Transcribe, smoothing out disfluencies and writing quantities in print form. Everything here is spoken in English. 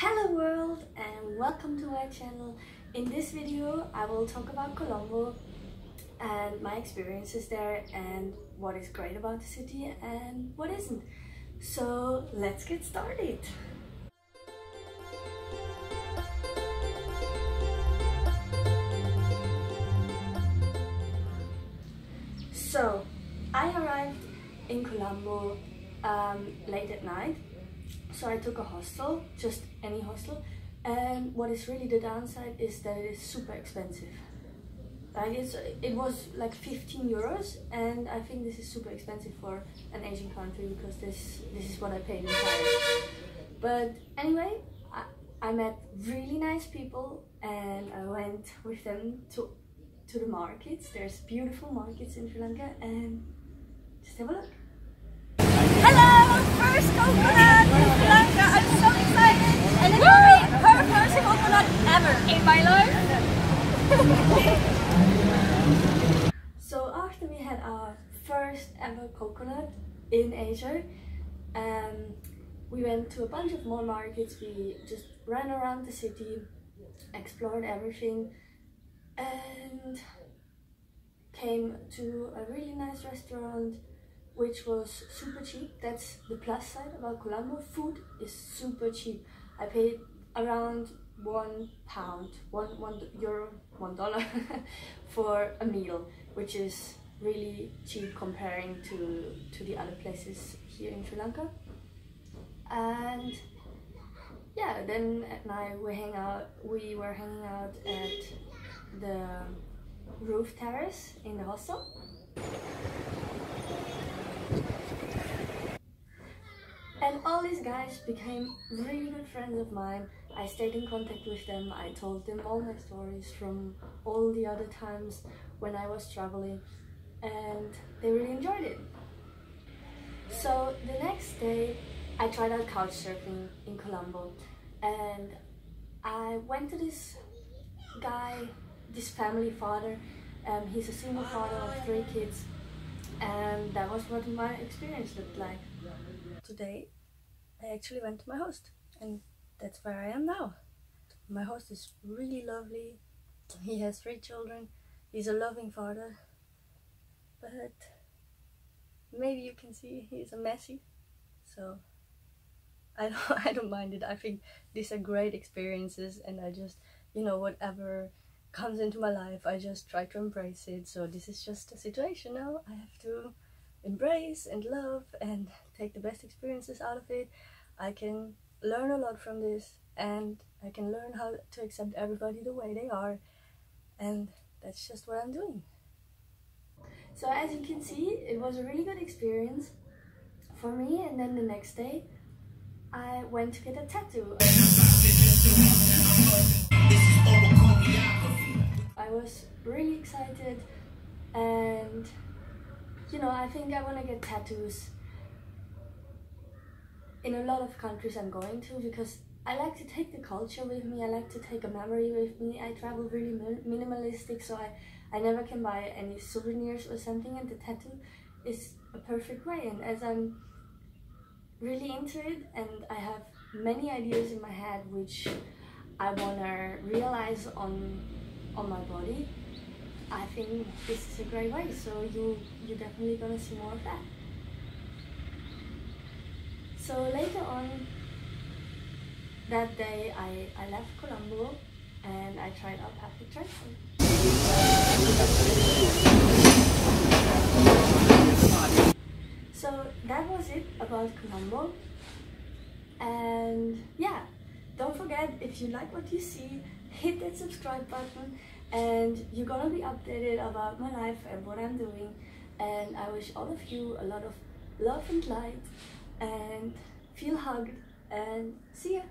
Hello world and welcome to my channel. In this video I will talk about Colombo and my experiences there and what is great about the city and what isn't. So let's get started. So I arrived in Colombo late at night. So I took a hostel, just any hostel, and what is really the downside is that it is super expensive. Like it was like 15 euros, and I think this is super expensive for an Asian country because this is what I paid in Paris. But anyway, I met really nice people and I went with them to the markets. There's beautiful markets in Sri Lanka and just have a look. Hello! First coconut in Sri Lanka! I'm so excited! And it will be her first coconut ever in my life! So after we had our first ever coconut in Asia, we went to a bunch of more markets. We just ran around the city, explored everything and came to a really nice restaurant which was super cheap. That's the plus side about Colombo. Food is super cheap. I paid around €1 for a meal, which is really cheap comparing to the other places here in Sri Lanka. And yeah, then at night we were hanging out at the roof terrace in the hostel. And all these guys became really good friends of mine. I stayed in contact with them. I told them all my stories from all the other times when I was traveling, and they really enjoyed it. So the next day I tried out couch surfing in Colombo, and I went to this guy, this family father. He's a single father of 3 kids, and that was what my experience looked like. Today I actually went to my host, and that's where I am now. My host is really lovely. He has 3 children. He's a loving father, but maybe you can see he's a messy, so I don't mind it. I think these are great experiences, and I just, you know, whatever comes into my life I just try to embrace it. So this is just a situation now. I have to embrace and love and take the best experiences out of it. I can learn a lot from this, and I can learn how to accept everybody the way they are, and that's just what I'm doing. So as you can see, it was a really good experience for me, and then the next day I went to get a tattoo. I was really excited, and you know, I think I want to get tattoos in a lot of countries I'm going to, because I like to take the culture with me, I like to take a memory with me. I travel really minimalistic, so I never can buy any souvenirs or something, and the tattoo is a perfect way. And as I'm really into it and I have many ideas in my head which I want to realize on my body, I think this is a great way, so you're definitely gonna see more of that. So later on that day, I left Colombo and I tried out public transport. So that was it about Colombo. And yeah, don't forget, if you like what you see, hit that subscribe button, and you're gonna be updated about my life and what I'm doing. And I wish all of you a lot of love and light, and feel hugged, and see ya!